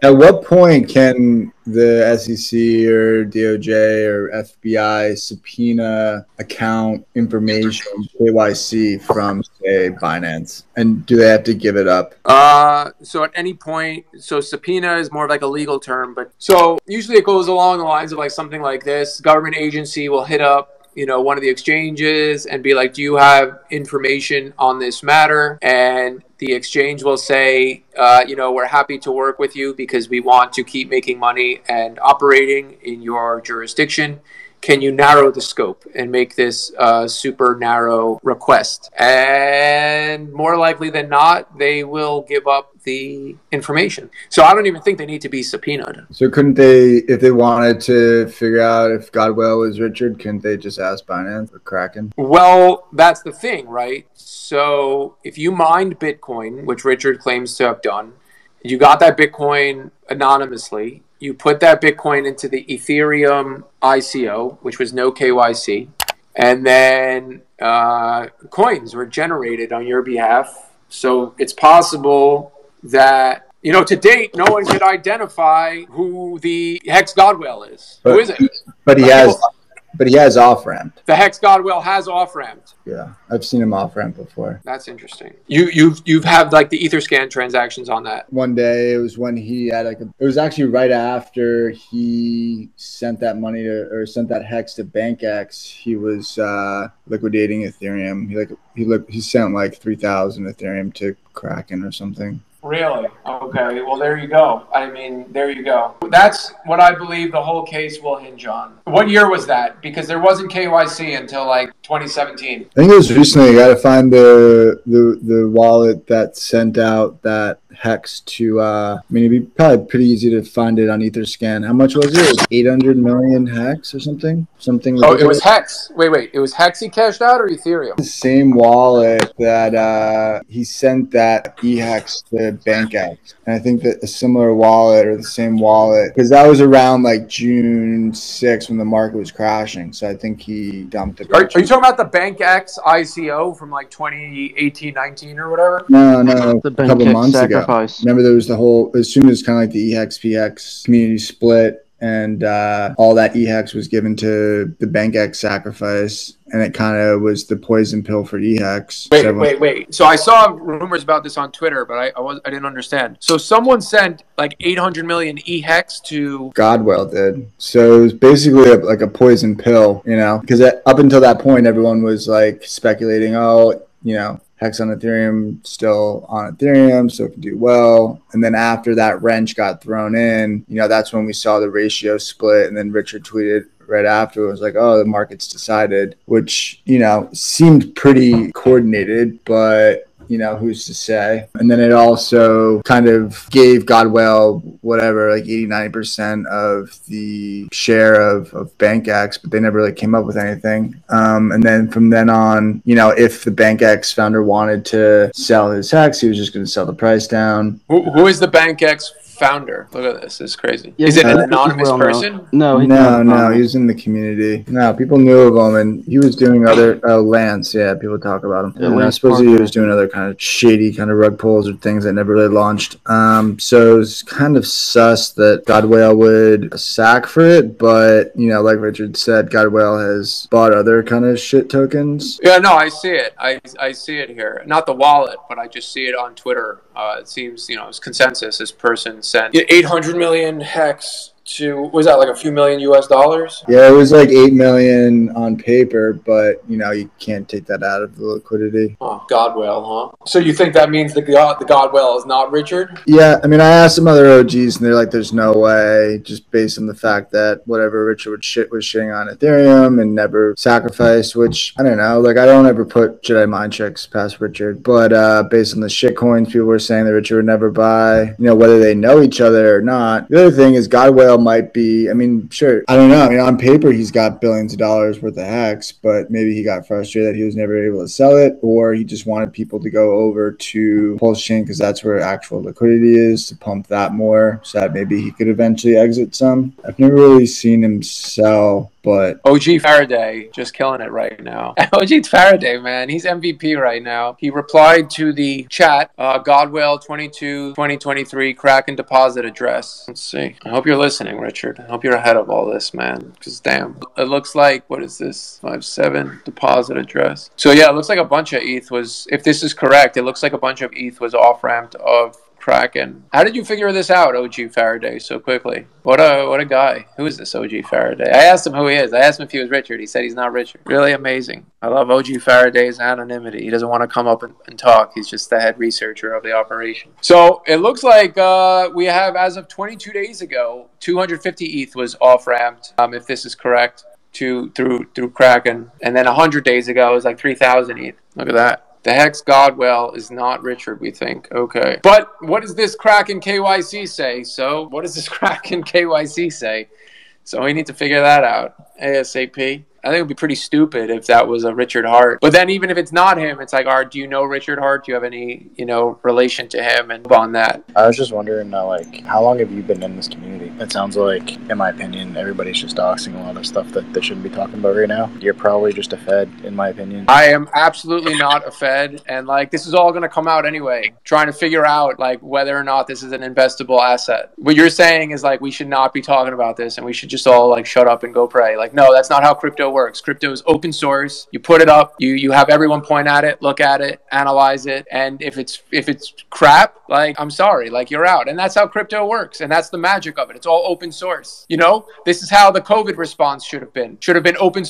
At what point can the SEC or DOJ or FBI subpoena account information, KYC from, say, Binance? And do they have to give it up? So at any point, so subpoena is more of like a legal term, but so usually it goes along the lines of like something like this. Government agency will hit up, you know, one of the exchanges and be like, do you have information on this matter? And the exchange will say, you know, we're happy to work with you because we want to keep making money and operating in your jurisdiction. Can you narrow the scope and make this super narrow request? And more likely than not, they will give up the information. So I don't even think they need to be subpoenaed. So couldn't they, if they wanted to figure out if Godwell was Richard, couldn't they just ask Binance or Kraken? Well, that's the thing, right? So if you mined Bitcoin, which Richard claims to have done, you got that Bitcoin anonymously. You put that Bitcoin into the Ethereum ICO, which was no KYC, and then coins were generated on your behalf. So it's possible that, you know, to date, no one could identify who the Hex Godwell is. But, who is it? But he has... But he has off-ramped. The Hex Godwell has off-ramped. Yeah, I've seen him off-ramp before. That's interesting. You've had like the EtherScan transactions on that. One day it was when he had like a, it was actually right after he sent that money to, or sent that Hex to BankX. He was liquidating Ethereum. He sent like 3,000 Ethereum to Kraken or something. Really? Okay. Well, there you go. I mean, there you go. That's what I believe the whole case will hinge on. What year was that? Because there wasn't KYC until like 2017. I think it was recently. I got to find the wallet that sent out that Hex to, I mean, it'd be probably pretty easy to find it on EtherScan. How much was it? It was 800 million Hex or something? Oh, it was Hex. Wait. It was Hex he cashed out or Ethereum? The same wallet that he sent that eHex to BankX. And I think that a similar wallet or the same wallet, because that was around like June 6th when the market was crashing. So I think he dumped it. Are you talking about the BankX ICO from like 2018, 19 or whatever? No. A couple months ago. Remember, there was the whole, as soon as kind of like the EHEX PX community split and all that EHEX was given to the BankX sacrifice, and it kind of was the poison pill for EHEX. Wait. So I saw rumors about this on Twitter, but I didn't understand. So someone sent like 800 million EHEX to... Godwell did. So it was basically like a poison pill, you know, because up until that point, everyone was like speculating, oh, you know, Hex on Ethereum, still on Ethereum, so it can do well. And then after that wrench got thrown in, you know, that's when we saw the ratio split. And then Richard tweeted right after, it was like, oh, the market's decided, which, you know, seemed pretty coordinated, but... you know, who's to say? And then it also kind of gave Godwell whatever, like 80-90% of the share of BankX, but they never really came up with anything. And then from then on, you know, if the BankX founder wanted to sell his Hex, he was just going to sell the price down. Who is the BankX founder? Look at this. It's crazy. Yeah, is it an anonymous person? No, he was in the community. No, people knew of him, and he was doing other Lance. Yeah, people talk about him. Yeah, and I suppose he was doing other kind of shady kind of rug pulls or things that never really launched. So it was kind of sus that Godwell would sack for it, but you know, like Richard said, Godwell has bought other kind of shit tokens. Yeah, no, I see it. I see it here. Not the wallet, but I just see it on Twitter. It seems, you know, it's consensus. This person sent 800 million Hex to, was that like a few million US dollars? Yeah, it was like 8 million on paper, but you know, you can't take that out of the liquidity. Oh, Godwell, huh? So you think that means the Godwell is not Richard? Yeah, I mean, I asked some other OGs and they're like, there's no way, just based on the fact that whatever Richard was shitting on Ethereum and never sacrificed, which I don't know, like I don't ever put Jedi mind tricks past Richard, but based on the shit coins, people were saying that Richard would never buy, you know, whether they know each other or not. The other thing is Godwell might be, I mean, sure, I don't know. I mean, on paper, he's got billions of dollars worth of Hex, but maybe he got frustrated that he was never able to sell it, or he just wanted people to go over to PulseChain because that's where actual liquidity is, to pump that more so that maybe he could eventually exit some. I've never really seen him sell, But OG Faraday just killing it right now. OG Faraday, man, he's MVP right now. He replied to the chat, Godwell 22 2023 Kraken deposit address. Let's see. I hope you're listening, Richard. I hope you're ahead of all this, man, because damn, it looks like, what is this, 57 deposit address? So yeah, it looks like a bunch of ETH was, if this is correct, it looks like a bunch of ETH was off-ramped of Kraken. How did you figure this out, OG Faraday, so quickly? What a guy. Who is this OG Faraday? I asked him who he is. I asked him if he was Richard. He said he's not Richard. Really amazing. I love OG Faraday's anonymity. He doesn't want to come up and talk. He's just the head researcher of the operation. So it looks like we have, as of 22 days ago, 250 ETH was off-ramped, if this is correct, through Kraken. And then 100 days ago, it was like 3,000 ETH. Look at that. The Hex Godwell is not Richard, we think. Okay. But what does this Kraken KYC say? So what does this Kraken KYC say? So we need to figure that out ASAP. I think it would be pretty stupid if that was a Richard Heart. But then even if it's not him, it's like, all right, do you know Richard Heart? Do you have any, you know, relation to him? And on that, I was just wondering, like, how long have you been in this community? It sounds like, in my opinion, everybody's just doxing a lot of stuff that they shouldn't be talking about right now. You're probably just a Fed, in my opinion. I am absolutely not a Fed. And, like, this is all going to come out anyway, trying to figure out, like, whether or not this is an investable asset. What you're saying is, like, we should not be talking about this and we should just all, like, shut up and go pray. Like, no, that's not how crypto works. Crypto is open source. You put it up, you have everyone point at it, look at it, analyze it, and if it's crap, like, I'm sorry, like, you're out. And that's how crypto works, and that's the magic of it. It's all open source. You know, this is how the COVID response should have been open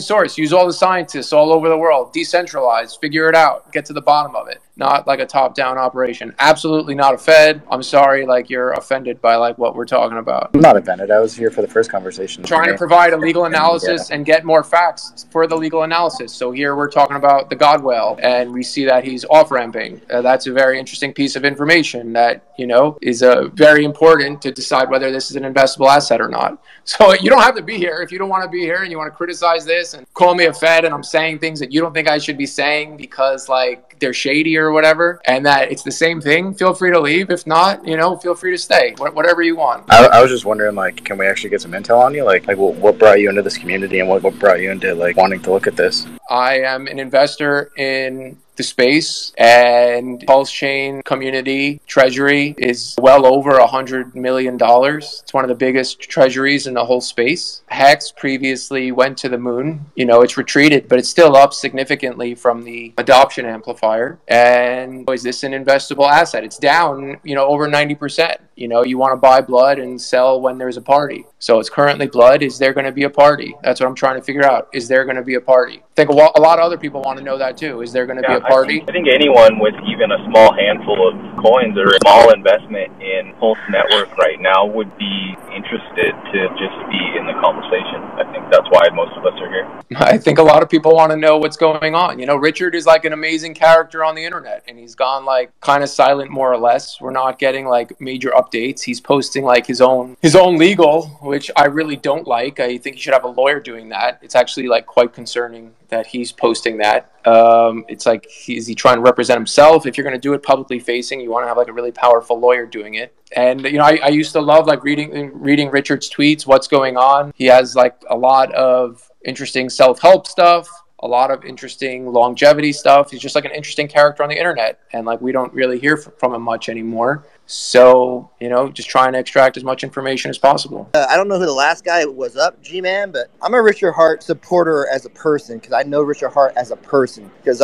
source. Use all the scientists all over the world, decentralize, figure it out, get to the bottom of it, not like a top-down operation. Absolutely not a Fed. I'm sorry, like, you're offended by, like, what we're talking about. I'm not offended. I was here for the first conversation. Trying to provide a legal analysis and get more facts for the legal analysis. So here we're talking about the Godwell, and we see that he's off-ramping. That's a very interesting piece of information that, you know, is very important to decide whether this is an investable asset or not. So you don't have to be here. If you don't want to be here and you want to criticize this and call me a Fed and I'm saying things that you don't think I should be saying because, like, they're shady or whatever, and that it's the same thing, feel free to leave. If not, you know, feel free to stay. Whatever you want. I was just wondering, like, can we actually get some intel on you? Like what brought you into this community and what brought you into, like, wanting to look at this? I am an investor in the space, and PulseChain community treasury is well over $100 million. It's one of the biggest treasuries in the whole space. Hex previously went to the moon. You know, it's retreated, but it's still up significantly from the adoption amplifier. And is this an investable asset? It's down, you know, over 90%. You know, you want to buy blood and sell when there's a party. So it's currently blood. Is there going to be a party? That's what I'm trying to figure out. Is there going to be a party? I think a lot of other people want to know that too. Is there going to be a party? I think anyone with even a small handful of coins or a small investment in Pulse Network right now would be interested to just be in the conversation. I think that's why most of us are here. I think a lot of people want to know what's going on. You know, Richard is like an amazing character on the internet, and he's gone, like, kind of silent more or less. We're not getting, like, major updates. He's posting, like, his own legal, which I really don't like. I think he should have a lawyer doing that. It's actually, like, quite concerning that he's posting that. It's like, is he trying to represent himself? If you're going to do it publicly facing, you want to have, like, a really powerful lawyer doing it. And, you know, I used to love, like, reading Richard's tweets, what's going on. He has, like, a lot of interesting self-help stuff, a lot of interesting longevity stuff. He's just, like, an interesting character on the internet. And, like, we don't really hear from him much anymore. So, you know, just trying to extract as much information as possible. I don't know who the last guy was up, G-Man, but I'm a Richard Heart supporter as a person, because I know Richard Heart as a person. Because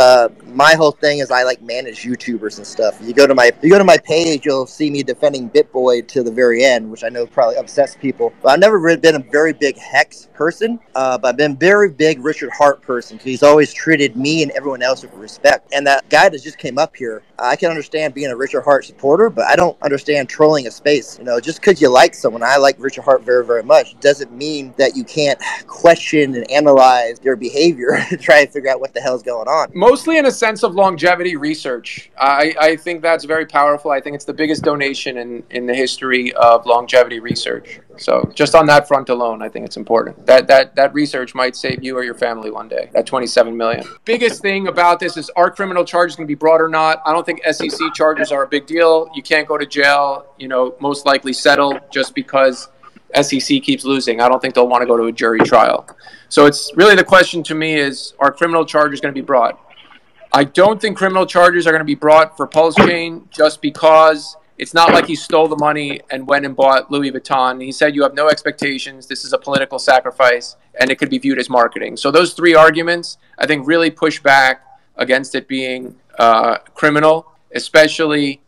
my whole thing is I, like, manage YouTubers and stuff. You go to my page, you'll see me defending BitBoy to the very end, which I know probably upsets people. But I've never really been a very big Hex person, but I've been very big Richard Heart person, because he's always treated me and everyone else with respect. And that guy that just came up here, I can understand being a Richard Heart supporter, but I don't understand trolling a space. You know, just because you like someone, I like Richard Heart very, very much, doesn't mean that you can't question and analyze their behavior and try and figure out what the hell's going on. Mostly in a sense of longevity research. I think that's very powerful. I think it's the biggest donation in the history of longevity research. So just on that front alone, I think it's important. That research might save you or your family one day, that 27 million. Biggest thing about this is, are criminal charges going to be brought or not? I don't think SEC charges are a big deal. You can't go to jail, you know, most likely settle just because SEC keeps losing, I don't think they'll want to go to a jury trial. So it's really, the question to me is, are criminal charges going to be brought? I don't think criminal charges are going to be brought for PulseChain, just because it's not like he stole the money and went and bought Louis Vuitton. He said, you have no expectations, this is a political sacrifice, and it could be viewed as marketing. So those three arguments, I think, really push back against it being criminal, especially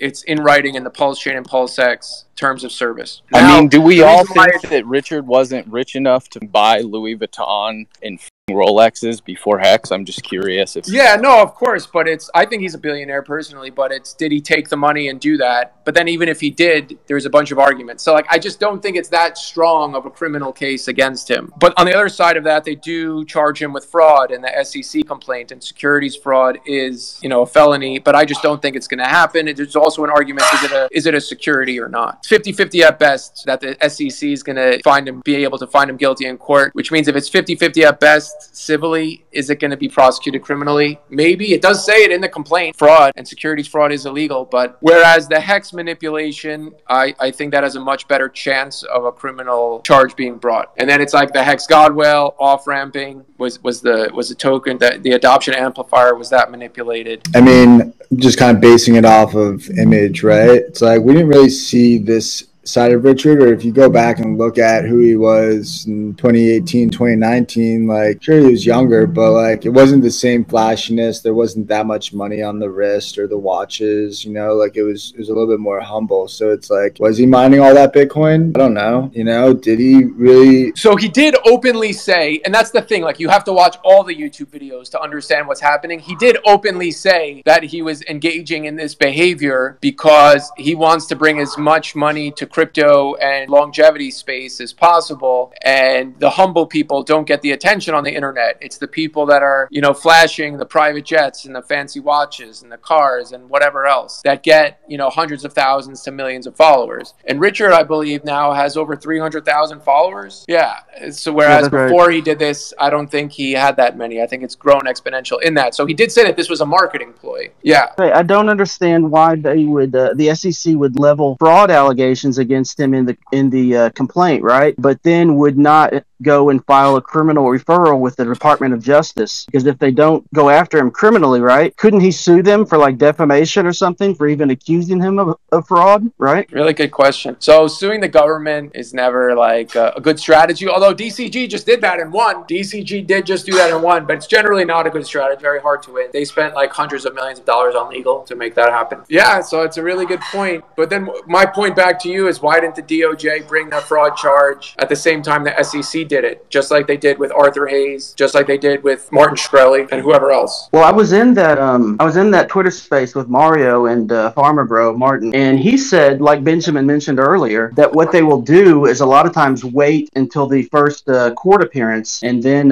it's in writing in the PulseChain and PulseX terms of service. Now, I mean, do we all think that Richard wasn't rich enough to buy Louis Vuitton and Rolexes before Hex? I'm just curious. If yeah, no, of course, but it's, I think he's a billionaire personally, but it's, did he take the money and do that? But then even if he did, there's a bunch of arguments. So like, I just don't think it's that strong of a criminal case against him. But on the other side of that, they do charge him with fraud, and the SEC complaint and securities fraud is, you know, a felony, but I just don't think it's going to happen. There's also an argument, is it a security or not? 50-50 at best that the SEC is going to find him, be able to find him guilty in court, which means if it's 50-50 at best civilly, is it going to be prosecuted criminally? Maybe. It does say it in the complaint. Fraud and securities fraud is illegal, but whereas the Hex manipulation, I think that has a much better chance of a criminal charge being brought. And then it's like the Hex Godwell off-ramping was a token, that the adoption amplifier, was that manipulated? I mean, just kind of basing it off of image, right? It's like, we didn't really see this side of Richard, or if you go back and look at who he was in 2018, 2019, like, sure, he was younger, but like, it wasn't the same flashiness. There wasn't that much money on the wrist or the watches, you know, like it was a little bit more humble. So it's like, was he mining all that Bitcoin? I don't know. You know, did he really? So he did openly say, and that's the thing, like, you have to watch all the YouTube videos to understand what's happening. He did openly say that he was engaging in this behavior because he wants to bring as much money to crypto and longevity space as possible, and the humble people don't get the attention on the internet. It's the people that are, you know, flashing the private jets and the fancy watches and the cars and whatever else that get, you know, hundreds of thousands to millions of followers. And Richard, I believe, now has over 300,000 followers. Yeah. So whereas before he did this, I don't think he had that many. I think it's grown exponential in that. So he did say that this was a marketing ploy. Yeah. Right. I don't understand why they would, the SEC would level fraud allegations against him in the complaint, right? But then would not go and file a criminal referral with the Department of Justice, because if they don't go after him criminally, right, couldn't he sue them for like defamation or something for even accusing him of fraud, right? Really good question. So suing the government is never like a good strategy, although DCG just did that and won. DCG did just do that and won, but it's generally not a good strategy. Very hard to win. They spent like hundreds of millions of dollars on legal to make that happen. Yeah, so it's a really good point. But then my point back to you is, why didn't the DOJ bring that fraud charge at the same time the SEC did it, just like they did with Arthur Hayes, just like they did with Martin Shkreli and whoever else? Well, I was in that Twitter space with Mario and Farmer Bro Martin, and he said, like Benjamin mentioned earlier, that what they will do is a lot of times wait until the first court appearance and then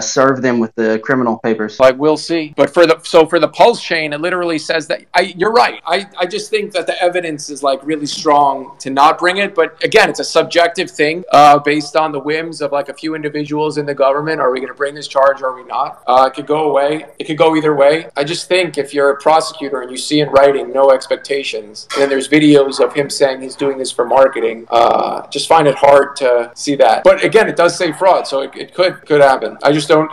serve them with the criminal papers. Like, we'll see. But for the PulseChain, it literally says that, you're right. I just think that the evidence is like really strong to not bring it. But again, it's a subjective thing based on the whims of like a few individuals in the government. Are we going to bring this charge? Or are we not? It could go away. It could go either way. I just think if you're a prosecutor and you see in writing no expectations, and then there's videos of him saying he's doing this for marketing, just find it hard to see that. But again, it does say fraud, so it could happen. I just don't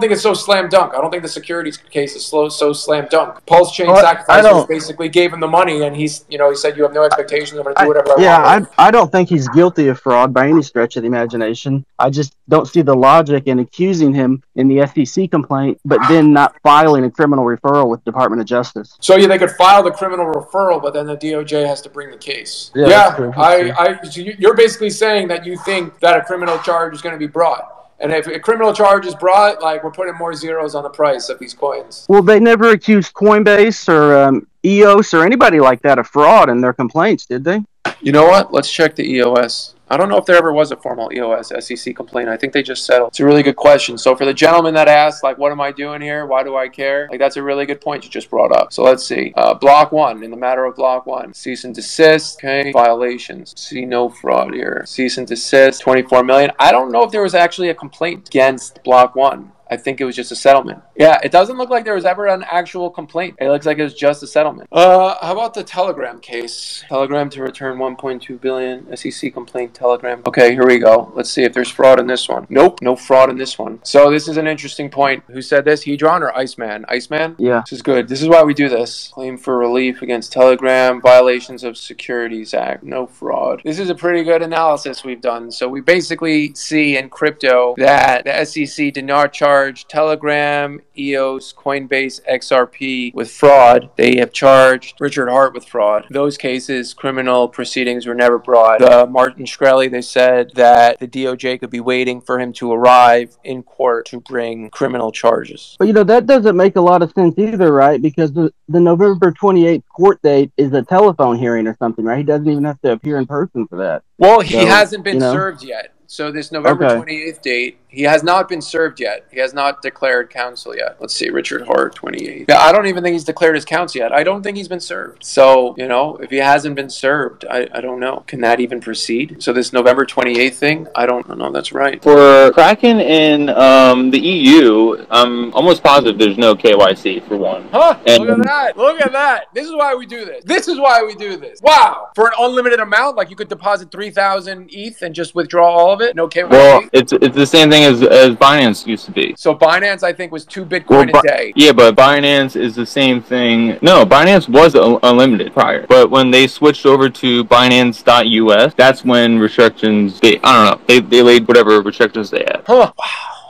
think it's so slam dunk. I don't think the securities case is so slam dunk. PulseChain sacrifices basically gave him the money, and he's, you know, he said, you have no expectations, I'm going to do whatever I want. Yeah, I don't think he's guilty of fraud by any stretch of the imagination. I just don't see the logic in accusing him in the SEC complaint, but then not filing a criminal referral with the Department of Justice. So yeah, they could file the criminal referral, but then the DOJ has to bring the case. Yeah, you're basically saying that you think that a criminal charge is going to be brought. And if a criminal charge is brought, like, we're putting more zeros on the price of these coins. Well, they never accused Coinbase or EOS or anybody like that of fraud in their complaints, did they? You know what? Let's check the EOS. I don't know if there ever was a formal EOS SEC complaint. I think they just settled. It's a really good question. So for the gentleman that asked, like, what am I doing here? Why do I care? Like, that's a really good point you just brought up. So let's see. Block 1, in the matter of Block 1. Cease and desist. Okay. Violations. See no fraud here. Cease and desist. $24 million. I don't know if there was actually a complaint against Block 1. I think it was just a settlement. Yeah, it doesn't look like there was ever an actual complaint. It looks like it was just a settlement. How about the Telegram case? Telegram to return 1.2 billion SEC complaint. Telegram. Okay, here we go. Let's see if there's fraud in this one. Nope, no fraud in this one. So this is an interesting point. Who said this? Hedron or Iceman? Iceman? Yeah. This is good. This is why we do this. Claim for relief against Telegram. Violations of Securities Act. No fraud. This is a pretty good analysis we've done. So we basically see in crypto that the SEC did not charge Telegram, EOS, Coinbase, XRP with fraud. They have charged Richard Heart with fraud. In those cases, criminal proceedings were never brought. The Martin Shkreli, they said that the DOJ could be waiting for him to arrive in court to bring criminal charges. But you know, that doesn't make a lot of sense either, right? Because the November 28th court date is a telephone hearing or something, right? He doesn't even have to appear in person for that. Well, he hasn't been served yet. So this November 28th date, he has not been served yet. He has not declared counsel yet. Let's see, Richard Heart, 28. Yeah, I don't even think he's declared his counsel yet. I don't think he's been served. So, you know, if he hasn't been served, I don't know. Can that even proceed? So this November 28th thing, I don't know. That's right. For Kraken in the EU, I'm almost positive there's no KYC for one. Huh? And look at that. Look at that. This is why we do this. This is why we do this. Wow. For an unlimited amount, like you could deposit 3,000 ETH and just withdraw all of it? No KYC? Well, it's the same thing as Binance used to be. So Binance, I think, was 2 Bitcoin a day. Yeah, but Binance is the same thing. No, Binance was unlimited prior. But when they switched over to Binance.us, that's when restrictions, I don't know, they laid whatever restrictions they had. Huh. Wow.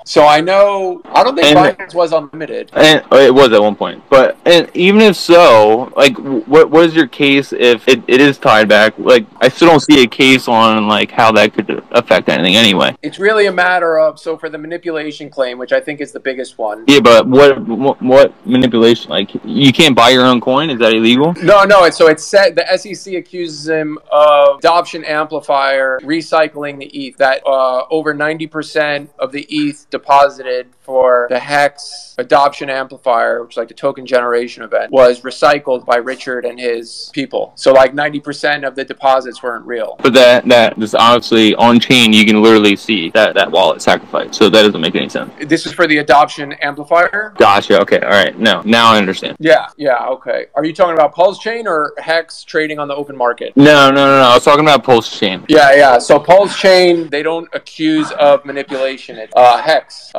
So I don't think Binance was unlimited. And it was at one point. But and even if so, like, what is your case if it is tied back? Like, I still don't see a case on, like, how that could affect anything anyway. It's really a matter of, so for the manipulation claim, which I think is the biggest one. Yeah, but what manipulation? Like, you can't buy your own coin? Is that illegal? No, no. So it's said, the SEC accuses him of adoption amplifier recycling the ETH. That over 90% of the ETH deposited for the Hex adoption amplifier, which is like the token generation event, was recycled by Richard and his people. So like 90% of the deposits weren't real. But that is obviously on chain. You can literally see that wallet sacrificed. So that doesn't make any sense. This is for the adoption amplifier. Gotcha. Okay. All right. No. Now I understand. Yeah. Yeah. Okay. Are you talking about PulseChain or Hex trading on the open market? No. No. No. No. I was talking about PulseChain. Yeah. Yeah. So PulseChain, they don't accuse of manipulation. Hex.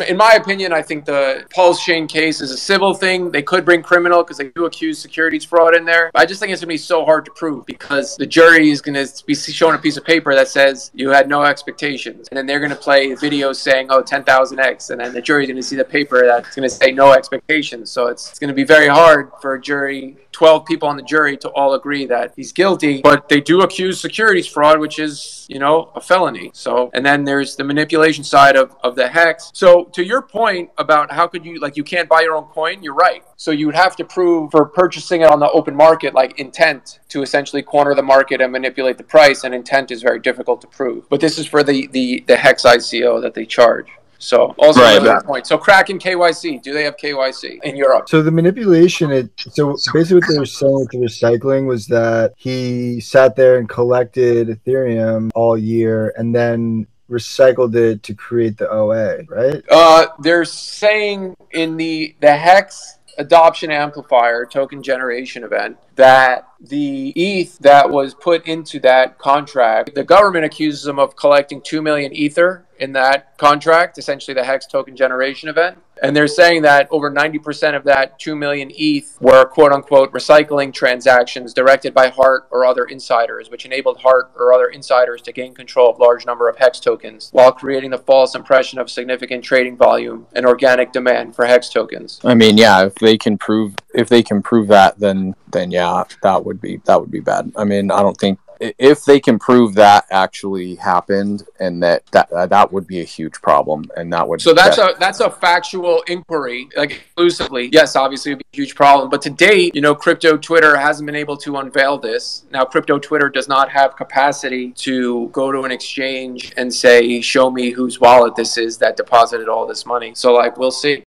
In my opinion, I think the PulseChain case is a civil thing. They could bring criminal because they do accuse securities fraud in there. But I just think it's going to be so hard to prove because the jury is going to be shown a piece of paper that says you had no expectations. And then they're going to play videos saying, oh, 10,000x. And then the jury is going to see the paper that's going to say no expectations. So it's going to be very hard for a jury, 12 people on the jury, to all agree that he's guilty. But they do accuse securities fraud, which is, you know, a felony. So, and then there's the manipulation side of the Hex. So to your point about how could you, like, you can't buy your own coin, you're right. So you would have to prove for purchasing it on the open market, like intent to essentially corner the market and manipulate the price, and intent is very difficult to prove. But this is for the Hex ICO that they charge. So also right, that point. So Kraken KYC, do they have KYC in Europe? So the manipulation, so basically what they were saying with the recycling was that he sat there and collected Ethereum all year and then recycled it to create the OA, right? They're saying in the Hex adoption amplifier token generation event that the ETH that was put into that contract, the government accuses them of collecting 2 million Ether in that contract, essentially the Hex token generation event. And they're saying that over 90% of that 2 million ETH were quote-unquote recycling transactions directed by Heart or other insiders, which enabled Heart or other insiders to gain control of large number of Hex tokens while creating the false impression of significant trading volume and organic demand for Hex tokens. I mean, yeah, if they can prove that, then yeah, that would be bad. I mean, I don't think if they can prove that actually happened, and that would be a huge problem, and that would. So that's a factual inquiry, like exclusively. Yes, obviously, it'd be a huge problem. But to date, you know, crypto Twitter hasn't been able to unveil this. Now, crypto Twitter does not have capacity to go to an exchange and say, "Show me whose wallet this is that deposited all this money." So, like, we'll see.